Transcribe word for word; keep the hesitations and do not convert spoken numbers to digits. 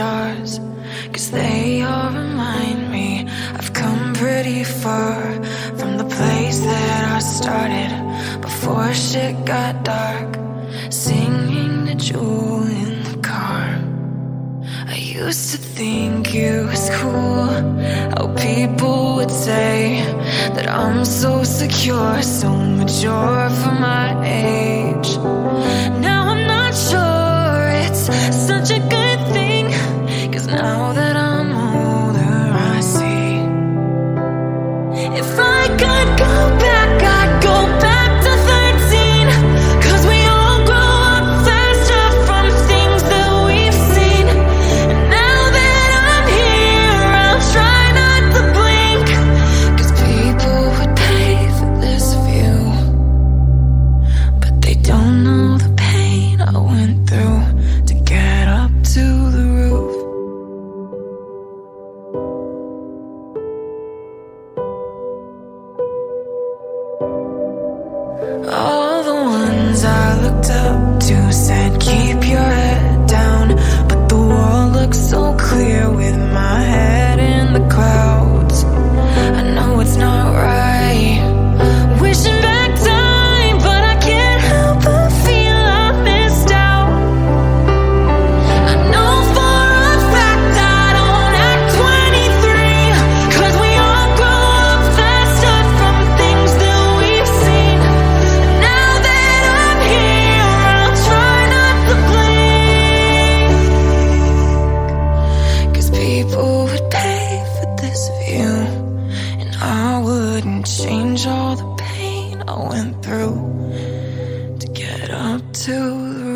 Stars, 'cause they all remind me I've come pretty far from the place that I started before shit got dark. Singing to Jewel in the car. I used to think it was cool how people would say that I'm so secure, so mature for my age. Now I'm not sure it's such a good thing, 'cause now that I'm older, I see. If I could go back, I'd go back to thirteen, 'cause we all grow up faster from things that we've seen. And now that I'm here, I'll try not to blink, 'cause people would pay for this view, but they don't know the pain I went through to get up to the roof. All the ones I looked up to said keep your head down, but the wall looks so clear with my head in the clouds. I know it's not right, wishing back change all the pain I went through to get up to the